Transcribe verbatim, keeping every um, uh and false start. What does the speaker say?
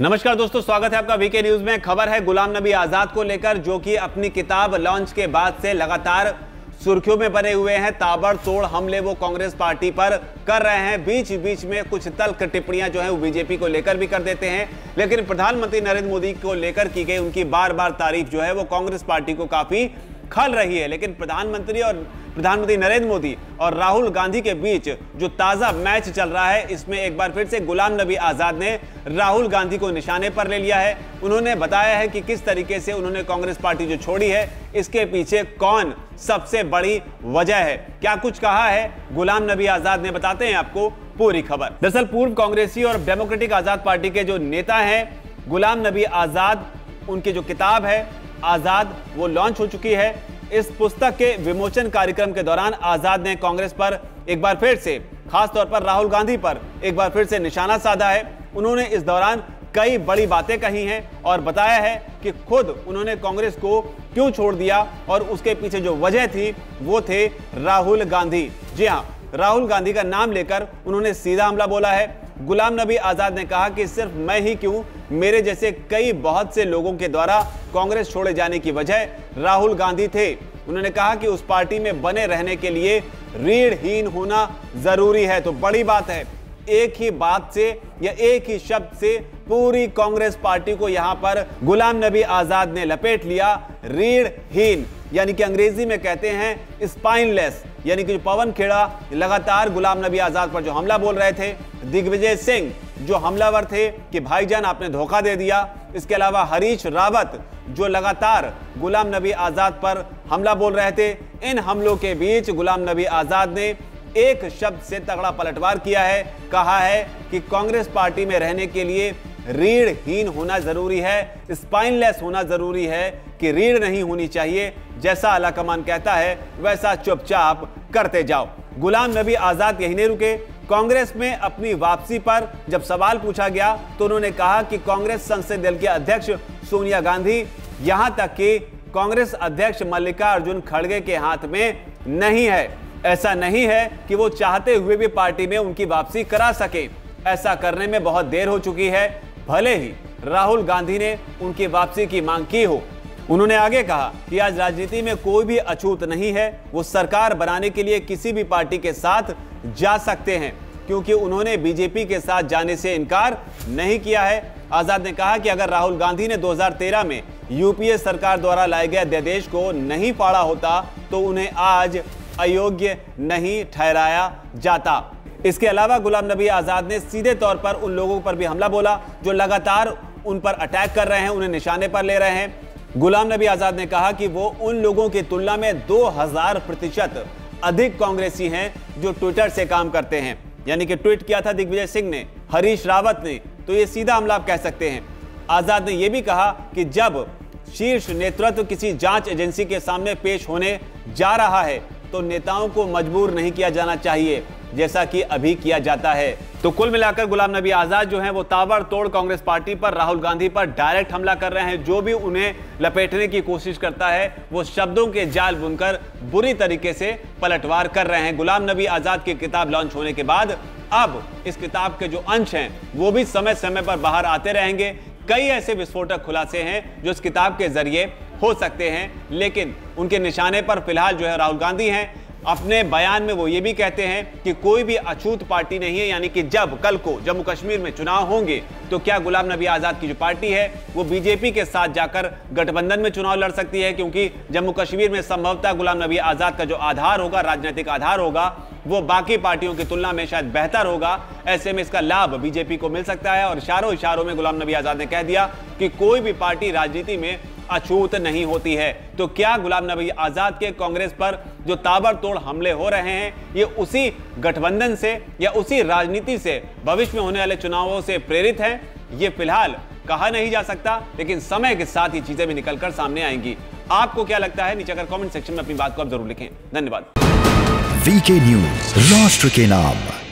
नमस्कार दोस्तों, स्वागत है आपका वीके न्यूज में। खबर है गुलाम नबी आजाद को लेकर, जो कि अपनी किताब लॉन्च के बाद से लगातार सुर्खियों में बने हुए हैं। ताबड़तोड़ हमले वो कांग्रेस पार्टी पर कर रहे हैं, बीच बीच में कुछ तल्ख टिप्पणियां जो है वो बीजेपी को लेकर भी कर देते हैं। लेकिन प्रधानमंत्री नरेंद्र मोदी को लेकर की गई उनकी बार बार तारीफ जो है वो कांग्रेस पार्टी को काफी खल रही है। लेकिन प्रधानमंत्री और प्रधानमंत्री नरेंद्र मोदी और राहुल गांधी के बीच जो ताजा मैच चल रहा है, इसमें एक बार फिर से गुलाम नबी आजाद ने राहुल गांधी को निशाने पर ले लिया है। उन्होंने बताया है कि किस तरीके से उन्होंने कांग्रेस पार्टी जो छोड़ी है, इसके पीछे कौन सबसे बड़ी वजह है। क्या कुछ कहा है गुलाम नबी आजाद ने, बताते हैं आपको पूरी खबर। दरअसल पूर्व कांग्रेसी और डेमोक्रेटिक आजाद पार्टी के जो नेता हैं गुलाम नबी आजाद, उनकी जो किताब है आजाद वो लॉन्च हो चुकी है। इस पुस्तक के विमोचन कार्यक्रम के दौरान आजाद ने कांग्रेस पर एक बार फिर से, खासतौर पर राहुल गांधी पर एक बार फिर से निशाना साधा है। उन्होंने इस दौरान कई बड़ी बातें कही हैं और बताया है कि खुद उन्होंने कांग्रेस को क्यों छोड़ दिया और उसके पीछे जो वजह थी वो थे राहुल गांधी। जी हाँ, राहुल गांधी का नाम लेकर उन्होंने सीधा हमला बोला है। गुलाम नबी आजाद ने कहा कि सिर्फ मैं ही क्यों, मेरे जैसे कई बहुत से लोगों के द्वारा कांग्रेस छोड़े जाने की वजह राहुल गांधी थे। उन्होंने कहा कि उस पार्टी में बने रहने के लिए रीढ़हीन होना जरूरी है। तो बड़ी बात है, एक ही बात से या एक ही शब्द से पूरी कांग्रेस पार्टी को यहां पर गुलाम नबी आजाद ने लपेट लिया, रीढ़हीन, यानी कि अंग्रेजी में कहते हैं स्पाइनलेस। यानी कि पवन खेड़ा लगातार गुलाम नबी आजाद पर जो हमला बोल रहे थे, दिग्विजय सिंह जो हमलावर थे कि भाईजान आपने धोखा दे दिया, इसके अलावा हरीश रावत जो लगातार गुलाम नबी आजाद पर हमला बोल रहे थे, इन हमलों के बीच गुलाम नबी आजाद ने एक शब्द से तगड़ा पलटवार किया है। कहा है कि कांग्रेस पार्टी में रहने के लिए रीढ़हीन होना जरूरी है, स्पाइनलेस होना जरूरी है, कि रीढ़ नहीं होनी चाहिए। जैसा आला कमान कहता है वैसा चुपचाप करते जाओ। गुलाम नबी आजाद यहीं नहीं रुके। कांग्रेस में अपनी वापसी पर जब सवाल पूछा गया तो उन्होंने कहा कि कांग्रेस संसदीय दल के अध्यक्ष सोनिया गांधी, यहां तक कि कांग्रेस अध्यक्ष मल्लिकार्जुन खड़गे के हाथ में नहीं है। ऐसा नहीं है कि वो चाहते हुए भी पार्टी में उनकी वापसी करा सके। ऐसा करने में बहुत देर हो चुकी है, भले ही राहुल गांधी ने उनकी वापसी की मांग की हो। उन्होंने आगे कहा कि आज राजनीति में कोई भी अछूत नहीं है, वो सरकार बनाने के लिए किसी भी पार्टी के साथ जा सकते हैं, क्योंकि उन्होंने बीजेपी के साथ जाने से इनकार नहीं किया है। आजाद ने कहा कि अगर राहुल गांधी ने दो हज़ार तेरह में यूपीए सरकार द्वारा लाए गए अध्यादेश को नहीं फाड़ा होता तो उन्हें आज अयोग्य नहीं ठहराया जाता। इसके अलावा गुलाम नबी आजाद ने सीधे तौर पर उन लोगों पर भी हमला बोला जो लगातार उन पर अटैक कर रहे हैं, उन्हें निशाने पर ले रहे हैं। गुलाम नबी आजाद ने कहा कि वो उन लोगों की तुलना में दो हज़ार प्रतिशत अधिक कांग्रेसी हैं जो ट्विटर से काम करते हैं। यानी कि ट्वीट किया था दिग्विजय सिंह ने, हरीश रावत ने, तो ये सीधा हमला आप कह सकते हैं। आजाद ने यह भी कहा कि जब शीर्ष नेतृत्व किसी जांच एजेंसी के सामने पेश होने जा रहा है तो नेताओं को मजबूर नहीं किया जाना चाहिए, जैसा कि अभी किया जाता है। तो कुल मिलाकर गुलाम नबी आजाद जो है वो ताबड़तोड़ कांग्रेस पार्टी पर, राहुल गांधी पर डायरेक्ट हमला कर रहे हैं। जो भी उन्हें लपेटने की कोशिश करता है वो शब्दों के जाल बुनकर बुरी तरीके से पलटवार कर रहे हैं। गुलाम नबी आजाद की किताब लॉन्च होने के बाद अब इस किताब के जो अंश हैं वो भी समय समय पर बाहर आते रहेंगे। कई ऐसे विस्फोटक खुलासे हैं जो इस किताब के जरिए हो सकते हैं, लेकिन उनके निशाने पर फिलहाल जो है राहुल गांधी हैं। अपने बयान में वो ये भी कहते हैं कि कोई भी अछूत पार्टी नहीं है। यानी कि जब कल को जम्मू कश्मीर में चुनाव होंगे तो क्या गुलाम नबी आजाद की जो पार्टी है वो बीजेपी के साथ जाकर गठबंधन में चुनाव लड़ सकती है, क्योंकि जम्मू कश्मीर में संभवतः गुलाम नबी आजाद का जो आधार होगा, राजनीतिक आधार होगा, वो बाकी पार्टियों की तुलना में शायद बेहतर होगा। ऐसे में इसका लाभ बीजेपी को मिल सकता है। और इशारों इशारों में गुलाम नबी आजाद ने कह दिया कि कोई भी पार्टी राजनीति में अछूत नहीं होती है। तो क्या गुलाम नबी आजाद के कांग्रेस पर जो ताबड़तोड़ हमले हो रहे हैं, ये उसी गठबंधन से या उसी राजनीति से, भविष्य में होने वाले चुनावों से प्रेरित है? ये फिलहाल कहा नहीं जा सकता, लेकिन समय के साथ ही चीजें भी निकलकर सामने आएंगी। आपको क्या लगता है, नीचे कर कमेंट सेक्शन में अपनी बात को आप जरूर लिखें। धन्यवाद। वीके न्यूज़, राष्ट्र के नाम।